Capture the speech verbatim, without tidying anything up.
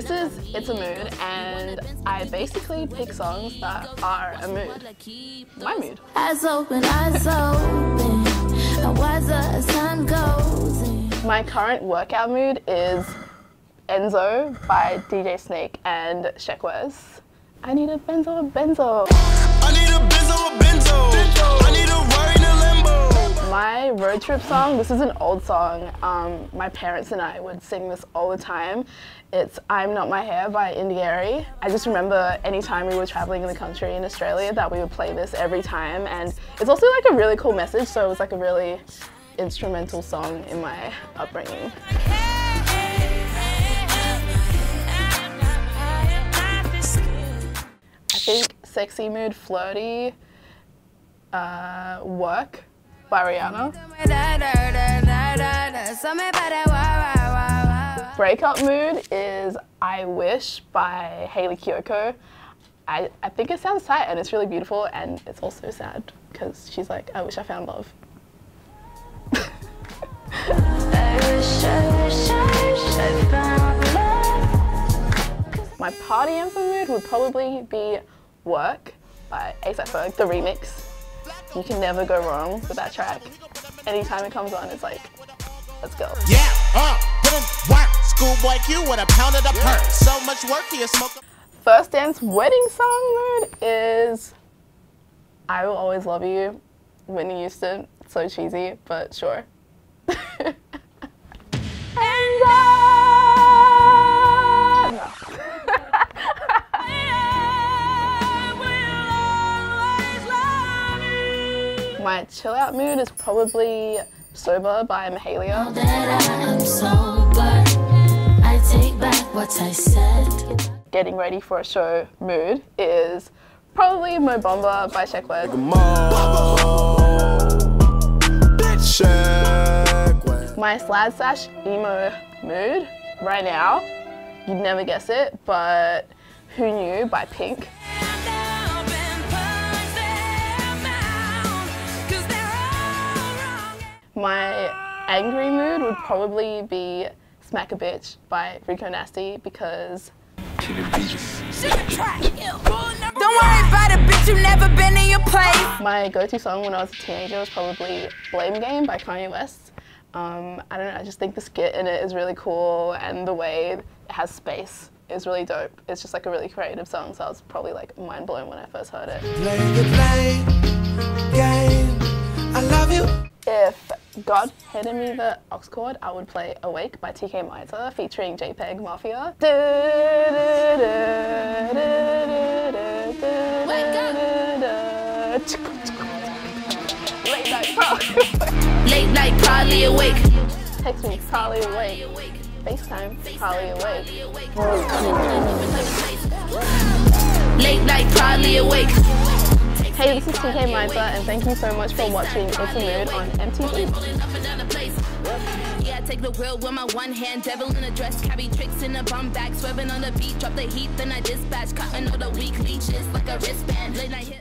This is It's a Mood, and I basically pick songs that are a mood. My mood. Eyes open, eyes open. My current workout mood is Enzo by D J Snake and Sheck Wes. I need a benzo, a benzo. I need a benzo, a benzo. benzo. I need a ride in a Lambo. My road trip song, this is an old song. Um, my parents and I would sing this all the time. It's I'm Not My Hair by India.Arie. I just remember any time we were traveling in the country in Australia that we would play this every time. And it's also like a really cool message, so it was like a really instrumental song in my upbringing. I think Sexy Mood, Flirty, uh, Work by Rihanna. Breakup Mood is I Wish by Hayley Kiyoko. I, I think it sounds tight and it's really beautiful, and it's also sad because she's like, I wish I found love. My party anthem mood would probably be Work by A$AP Ferg, the remix. You can never go wrong with that track. Anytime it comes on, it's like, let's go. Yeah, uh, put him work. Schoolboy Q with a pound of the perk. So much work for your smoke. First dance wedding song mood is I Will Always Love You, Whitney Houston. So cheesy, but sure. And I... No. My chill out mood is probably Sober by Mahalia. Now that I am sober, I take back what I said. Getting ready for a show mood is probably Mo Bamba by Sheck Wes. My slad slash emo mood right now, you'd never guess it, but Who Knew by Pink. My angry mood would probably be Smack a Bitch by Rico Nasty because... Don't worry about a bitch, you've never been in your place. My go-to song when I was a teenager was probably Blame Game by Kanye West. Um, I don't know, I just think the skit in it is really cool, and the way it has space is really dope. It's just like a really creative song, so I was probably like mind blown when I first heard it. Play the play, game, I love you. If God handed me the ox chord, I would play Awake by Tkay Maidza featuring JPEG Mafia. Late night, probably. Late night, probably awake. Text me, probably awake. FaceTime, probably awake. Late night, probably awake. Hey, this is Tkay Maidza, and thank you so much for watching It's a Mood on M T V. Yeah, take the wheel with my one hand, devil in a dress, carry tricks in a bum bag, swerving on the beat, drop the heat, then I dispatch, cutting all the weak leeches like a wristband.